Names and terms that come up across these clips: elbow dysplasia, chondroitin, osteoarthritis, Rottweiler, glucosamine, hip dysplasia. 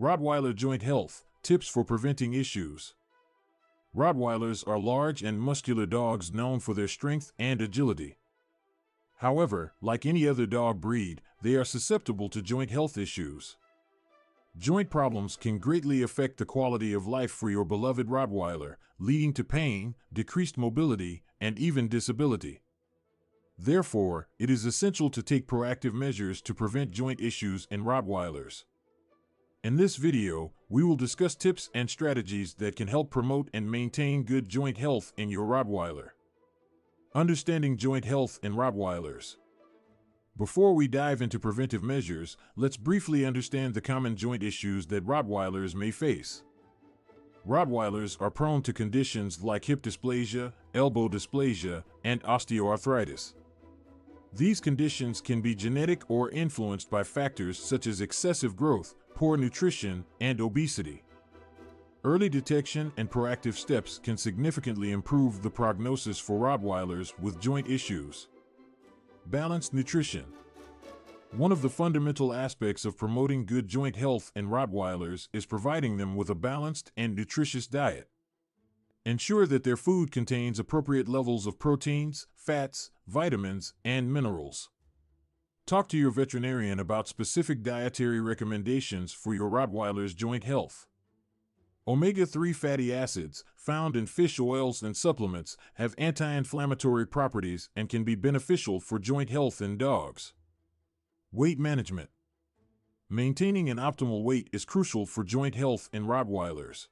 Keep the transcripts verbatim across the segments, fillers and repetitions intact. Rottweiler joint health, tips for preventing issues. Rottweilers are large and muscular dogs known for their strength and agility. However, like any other dog breed, they are susceptible to joint health issues. Joint problems can greatly affect the quality of life for your beloved Rottweiler, leading to pain, decreased mobility, and even disability. Therefore, it is essential to take proactive measures to prevent joint issues in Rottweilers. In this video, we will discuss tips and strategies that can help promote and maintain good joint health in your Rottweiler. Understanding joint health in Rottweilers. Before we dive into preventive measures, let's briefly understand the common joint issues that Rottweilers may face. Rottweilers are prone to conditions like hip dysplasia, elbow dysplasia, and osteoarthritis. These conditions can be genetic or influenced by factors such as excessive growth, poor nutrition, and obesity. Early detection and proactive steps can significantly improve the prognosis for Rottweilers with joint issues. Balanced nutrition. One of the fundamental aspects of promoting good joint health in Rottweilers is providing them with a balanced and nutritious diet. Ensure that their food contains appropriate levels of proteins, fats, vitamins, and minerals. Talk to your veterinarian about specific dietary recommendations for your Rottweiler's joint health. Omega three fatty acids, found in fish oils and supplements, have anti-inflammatory properties and can be beneficial for joint health in dogs. Weight management. Maintaining an optimal weight is crucial for joint health in Rottweilers.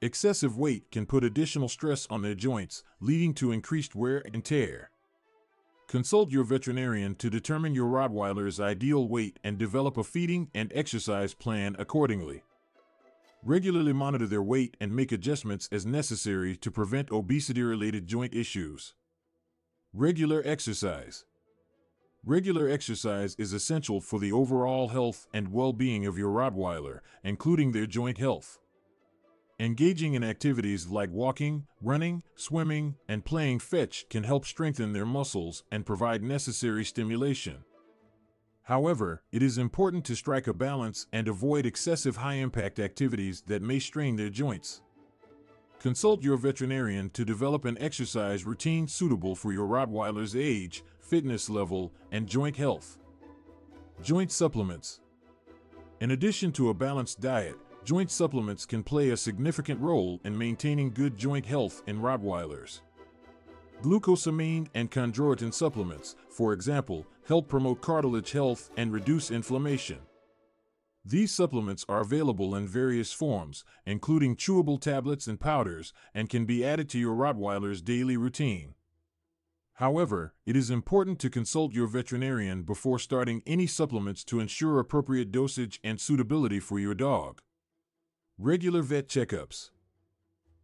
Excessive weight can put additional stress on their joints, leading to increased wear and tear. Consult your veterinarian to determine your Rottweiler's ideal weight and develop a feeding and exercise plan accordingly. Regularly monitor their weight and make adjustments as necessary to prevent obesity-related joint issues. Regular exercise. Regular exercise is essential for the overall health and well-being of your Rottweiler, including their joint health. Engaging in activities like walking, running, swimming, and playing fetch can help strengthen their muscles and provide necessary stimulation. However, it is important to strike a balance and avoid excessive high-impact activities that may strain their joints. Consult your veterinarian to develop an exercise routine suitable for your Rottweiler's age, fitness level, and joint health. Joint supplements. In addition to a balanced diet, joint supplements can play a significant role in maintaining good joint health in Rottweilers. Glucosamine and chondroitin supplements, for example, help promote cartilage health and reduce inflammation. These supplements are available in various forms, including chewable tablets and powders, and can be added to your Rottweiler's daily routine. However, it is important to consult your veterinarian before starting any supplements to ensure appropriate dosage and suitability for your dog. Regular vet checkups.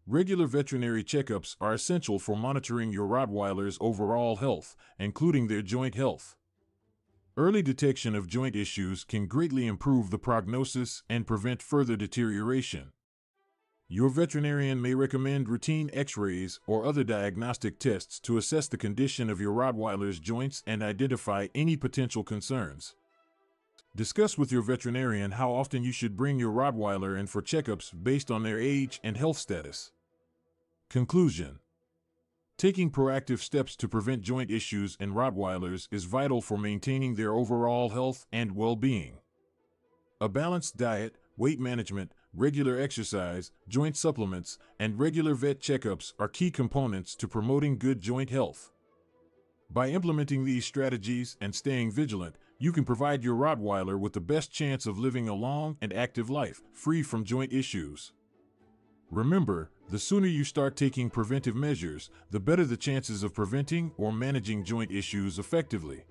Regular veterinary checkups are essential for monitoring your Rottweiler's overall health, including their joint health. Early detection of joint issues can greatly improve the prognosis and prevent further deterioration. Your veterinarian may recommend routine x-rays or other diagnostic tests to assess the condition of your Rottweiler's joints and identify any potential concerns. Discuss with your veterinarian how often you should bring your Rottweiler in for checkups based on their age and health status. Conclusion. Taking proactive steps to prevent joint issues in Rottweilers is vital for maintaining their overall health and well-being. A balanced diet, weight management, regular exercise, joint supplements, and regular vet checkups are key components to promoting good joint health. By implementing these strategies and staying vigilant, you can provide your Rottweiler with the best chance of living a long and active life, free from joint issues. Remember, the sooner you start taking preventive measures, the better the chances of preventing or managing joint issues effectively.